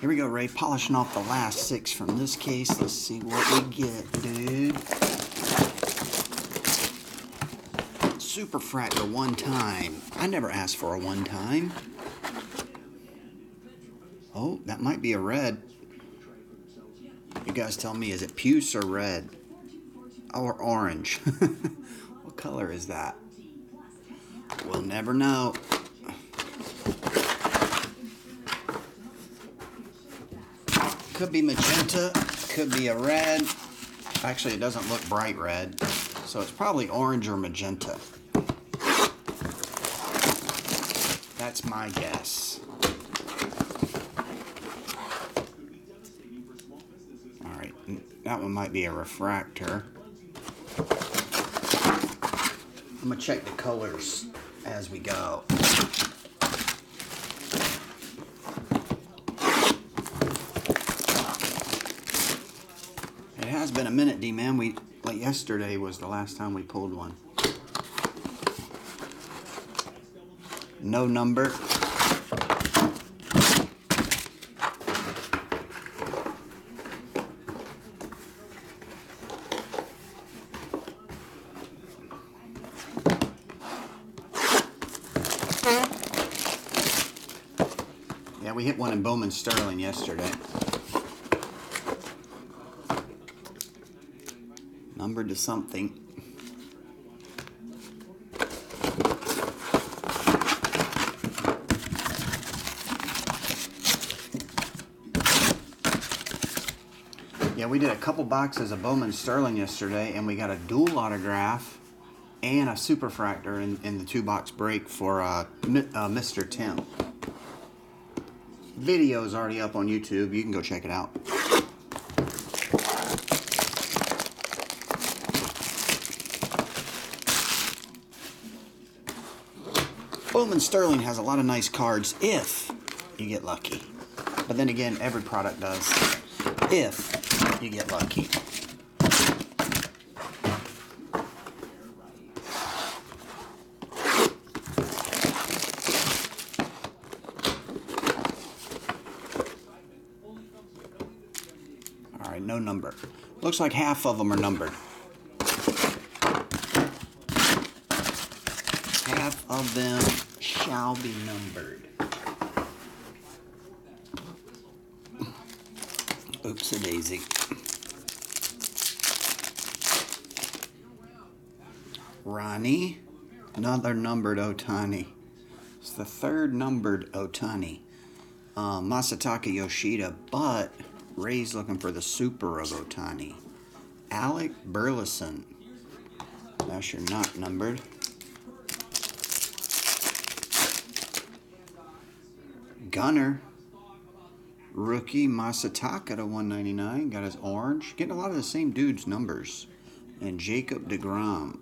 Here we go, Ray. Polishing off the last six from this case. Let's see what we get, dude. Super Fractor one time. I never asked for a one time. Oh, that might be a red. You guys tell me, is it puce or red? Or orange? What color is that? We'll never know. Could be magenta, could be a red. Actually, it doesn't look bright red, so it's probably orange or magenta. That's my guess. All right, that one might be a refractor. I'm gonna check the colors as we go. It's been a minute, D-Man. We, like, yesterday was the last time we pulled one. No number. Yeah, we hit one in Bowman Sterling yesterday. Numbered to something. Yeah, we did a couple boxes of Bowman Sterling yesterday, and we got a dual autograph and a Super Fractor in the two-box break for Mr. Tim. Video is already up on YouTube. You can go check it out. Bowman Sterling has a lot of nice cards if you get lucky. But then again, every product does if you get lucky. All right, no number. Looks like half of them are numbered. Half of them shall be numbered. Oops-a-daisy. Ronnie, another numbered Ohtani. It's the third numbered Ohtani. Masataka Yoshida, but Ray's looking for the super of Ohtani. Alec Burleson. That's your not numbered. Gunner, rookie Masataka to 199, got his orange. Getting a lot of the same dudes' numbers. And Jacob DeGrom.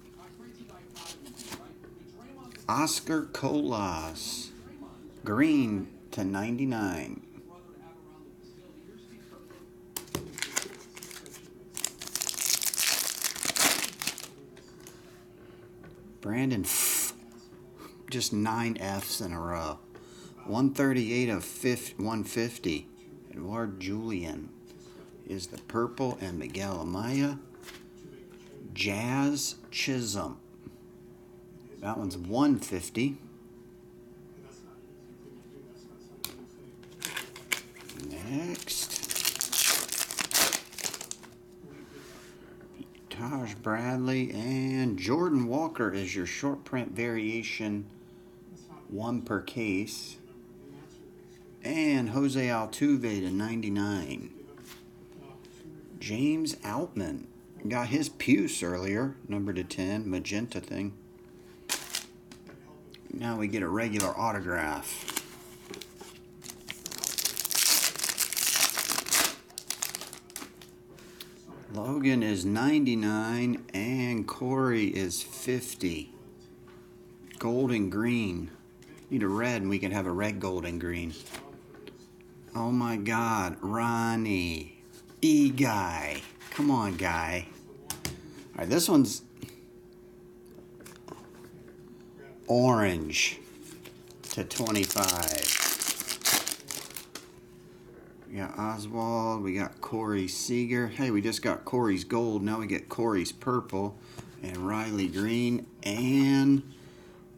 Oscar Colas, green to 99. Brandon, just 9 Fs in a row. 138 of 150. Edouard Julian is the purple, and Miguel Amaya. Jazz Chisholm. That one's 150. Next. Taj Bradley and Jordan Walker is your short print variation, one per case. And Jose Altuve to 99. James Altman got his puce earlier, number to 10, magenta thing. Now we get a regular autograph. Logan is 99 and Corey is 50. Gold and green. Need a red and we can have a red, gold, and green. Oh my God, Ronnie, E-Guy, come on, guy. All right, this one's orange to 25. We got Oswald. We got Corey Seager. Hey, we just got Corey's gold. Now we get Corey's purple. And Riley Green. And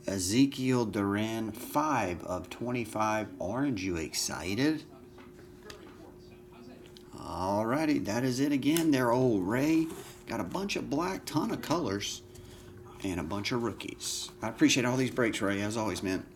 Ezekiel Duran. 5 of 25. Orange, you excited? Alrighty, that is it again. There, old Ray. Got a bunch of black, ton of colors. And a bunch of rookies. I appreciate all these breaks, Ray, as always, man.